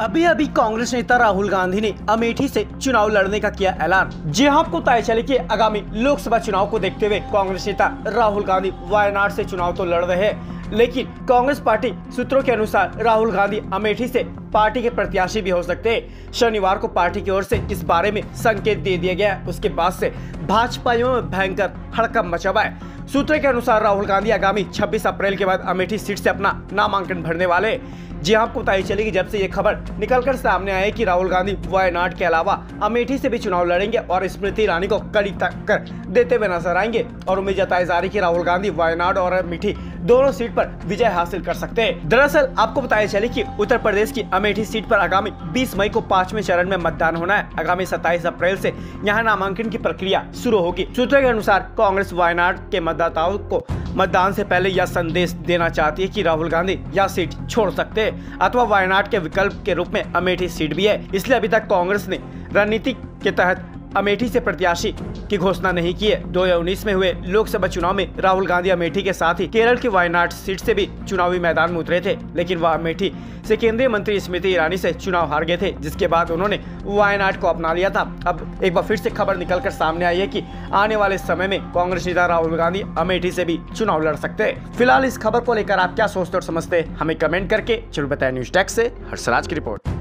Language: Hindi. अभी अभी कांग्रेस नेता राहुल गांधी ने अमेठी से चुनाव लड़ने का किया ऐलान। जी हाँ, आपको पता चले कि आगामी लोकसभा चुनाव को देखते हुए कांग्रेस नेता राहुल गांधी वायनाड से चुनाव तो लड़ रहे हैं, लेकिन कांग्रेस पार्टी सूत्रों के अनुसार राहुल गांधी अमेठी से पार्टी के प्रत्याशी भी हो सकते हैं। शनिवार को पार्टी की ओर से इस बारे में संकेत दे दिया गया, उसके बाद से भाजपाइयों में भयंकर हड़कंप मचा हुआ है। सूत्रों के अनुसार राहुल गांधी आगामी 26 अप्रैल के बाद अमेठी सीट से अपना नामांकन भरने वाले। जी हाँ, आपको बताई चलेगी जब से ये खबर निकलकर सामने आई कि राहुल गांधी वायनाड के अलावा अमेठी से भी चुनाव लड़ेंगे और स्मृति ईरानी को कड़ी टक्कर देते हुए नजर आएंगे और उम्मीद जताई जा रही कि राहुल गांधी वायनाड और अमेठी दोनों सीट पर विजय हासिल कर सकते हैं। दरअसल आपको बताया चले कि उत्तर प्रदेश की अमेठी सीट पर आगामी 20 मई को 5वें चरण में मतदान होना है। आगामी 27 अप्रैल से यहां नामांकन की प्रक्रिया शुरू होगी। सूत्रों के अनुसार कांग्रेस वायनाड के मतदाताओं को मतदान से पहले यह संदेश देना चाहती है कि राहुल गांधी यह सीट छोड़ सकते हैं अथवा वायनाड के विकल्प के रूप में अमेठी सीट भी है। इसलिए अभी तक कांग्रेस ने रणनीति के तहत अमेठी से प्रत्याशी की घोषणा नहीं की है। 2019 में हुए लोकसभा चुनाव में राहुल गांधी अमेठी के साथ ही केरल की वायनाड सीट से भी चुनावी मैदान में उतरे थे, लेकिन वह अमेठी से केंद्रीय मंत्री स्मृति ईरानी से चुनाव हार गए थे, जिसके बाद उन्होंने वायनाड को अपना लिया था। अब एक बार फिर से खबर निकलकर सामने आई है कि आने वाले समय में कांग्रेस नेता राहुल गांधी अमेठी से भी चुनाव लड़ सकते हैं। फिलहाल इस खबर को लेकर आप क्या सोचते और समझते हैं, हमें कमेंट करके जरूर बताएं। न्यूज डेस्क से हर्षराज की रिपोर्ट।